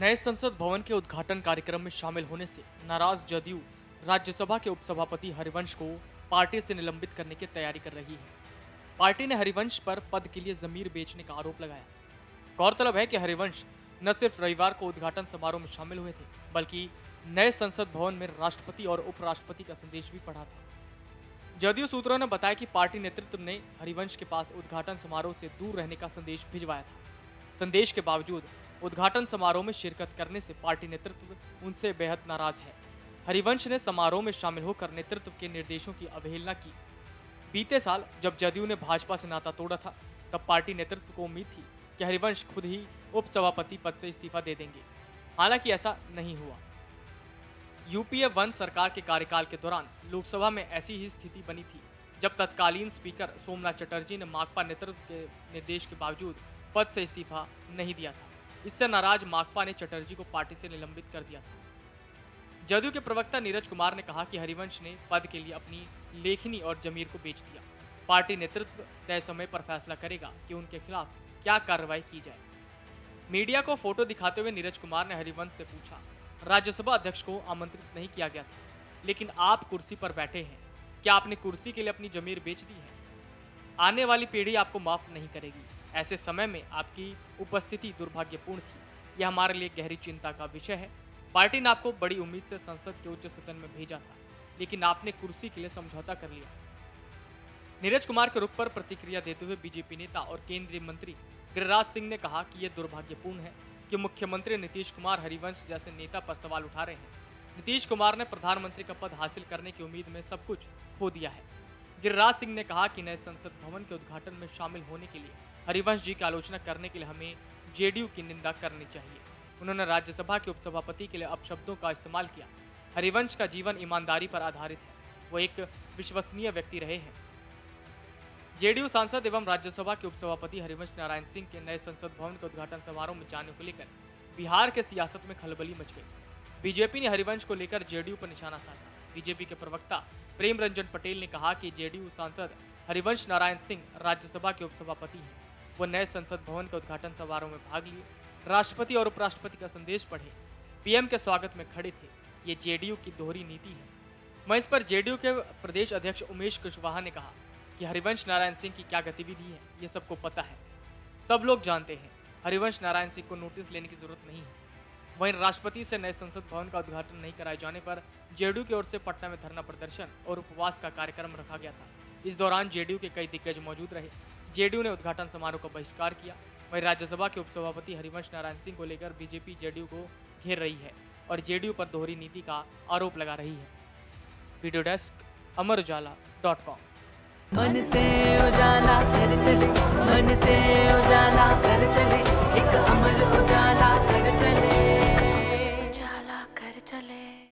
नए संसद भवन के उद्घाटन कार्यक्रम में शामिल होने से नाराज जदयू राज्यसभा के उपसभापति हरिवंश को पार्टी से निलंबित करने की तैयारी कर रही है। पार्टी ने हरिवंश पर पद के लिए जमीर बेचने का आरोप लगाया। गौरतलब है कि हरिवंश न सिर्फ रविवार को उद्घाटन समारोह में शामिल हुए थे, बल्कि नए संसद भवन में राष्ट्रपति और उपराष्ट्रपति का संदेश भी पढ़ा था। जदयू सूत्रों ने बताया कि पार्टी नेतृत्व ने हरिवंश के पास उद्घाटन समारोह से दूर रहने का संदेश भिजवाया था। संदेश के बावजूद उद्घाटन समारोह में शिरकत करने से पार्टी नेतृत्व उनसे बेहद नाराज है। हरिवंश ने समारोह में शामिल होकर नेतृत्व के निर्देशों की अवहेलना की। बीते साल जब जदयू ने भाजपा से नाता तोड़ा था, तब पार्टी नेतृत्व को उम्मीद थी कि हरिवंश खुद ही उपसभापति पद से इस्तीफा दे देंगे। हालांकि ऐसा नहीं हुआ। यूपीए 1 सरकार के कार्यकाल के दौरान लोकसभा में ऐसी ही स्थिति बनी थी, जब तत्कालीन स्पीकर सोमनाथ चटर्जी ने माकपा नेतृत्व के निर्देश के बावजूद पद से इस्तीफा नहीं दिया था। इससे नाराज माकपा ने चटर्जी को पार्टी से निलंबित कर दिया था। जदयू के प्रवक्ता नीरज कुमार ने कहा कि हरिवंश ने पद के लिए अपनी लेखनी और जमीर को बेच दिया। पार्टी नेतृत्व तय समय पर फैसला करेगा कि उनके खिलाफ क्या कार्रवाई की जाए। मीडिया को फोटो दिखाते हुए नीरज कुमार ने हरिवंश से पूछा, राज्यसभा अध्यक्ष को आमंत्रित नहीं किया गया था, लेकिन आप कुर्सी पर बैठे हैं। क्या आपने कुर्सी के लिए अपनी जमीर बेच दी है? आने वाली पीढ़ी आपको माफ नहीं करेगी। ऐसे समय में आपकी उपस्थिति दुर्भाग्यपूर्ण थी। यह हमारे लिए गहरी चिंता का विषय है। पार्टी ने आपको बड़ी उम्मीद से संसद के उच्च सदन में भेजा था, लेकिन आपने कुर्सी के लिए समझौता कर लिया। नीरज कुमार के रुख पर प्रतिक्रिया देते हुए बीजेपी नेता और केंद्रीय मंत्री गिरिराज सिंह ने कहा कि यह दुर्भाग्यपूर्ण है कि मुख्यमंत्री नीतीश कुमार हरिवंश जैसे नेता पर सवाल उठा रहे हैं। नीतीश कुमार ने प्रधानमंत्री का पद हासिल करने की उम्मीद में सब कुछ खो दिया है। गिरिराज सिंह ने कहा कि नए संसद भवन के उद्घाटन में शामिल होने के लिए हरिवंश जी की आलोचना करने के लिए हमें जेडीयू की निंदा करनी चाहिए। उन्होंने राज्यसभा के उपसभापति के लिए अपशब्दों का इस्तेमाल किया। हरिवंश का जीवन ईमानदारी पर आधारित है। वो एक विश्वसनीय व्यक्ति रहे हैं। जेडीयू सांसद एवं राज्यसभा के उपसभापति हरिवंश नारायण सिंह के नए संसद भवन के उद्घाटन समारोह में जाने को लेकर बिहार के सियासत में खलबली मच गई। बीजेपी ने हरिवंश को लेकर जेडीयू पर निशाना साधा। बीजेपी के प्रवक्ता प्रेम रंजन पटेल ने कहा कि जेडीयू सांसद हरिवंश नारायण सिंह राज्यसभा के उपसभापति हैं। वो नए संसद भवन के उद्घाटन समारोह में भाग लिए, राष्ट्रपति और उपराष्ट्रपति का संदेश पढ़े, पीएम के स्वागत में खड़े थे। ये जेडीयू की दोहरी नीति है। मैं इस पर जेडीयू के प्रदेश अध्यक्ष उमेश कुशवाहा ने कहा कि हरिवंश नारायण सिंह की क्या गतिविधि है, ये सबको पता है, सब लोग जानते हैं। हरिवंश नारायण सिंह को नोटिस लेने की जरूरत नहीं है। वहीं राष्ट्रपति से नए संसद भवन का उद्घाटन नहीं कराए जाने पर जेडीयू की ओर से पटना में धरना प्रदर्शन और उपवास का कार्यक्रम रखा गया था। इस दौरान जेडीयू के कई दिग्गज मौजूद रहे। जेडीयू ने उद्घाटन समारोह का बहिष्कार किया। वहीं राज्यसभा के उपसभापति हरिवंश नारायण सिंह को लेकर बीजेपी जेडीयू को घेर रही है और जेडीयू पर दोहरी नीति का आरोप लगा रही है। वीडियो डेस्क अमरउजाला.com। मन से उजाला कर चले, मन से उजाला कर चले।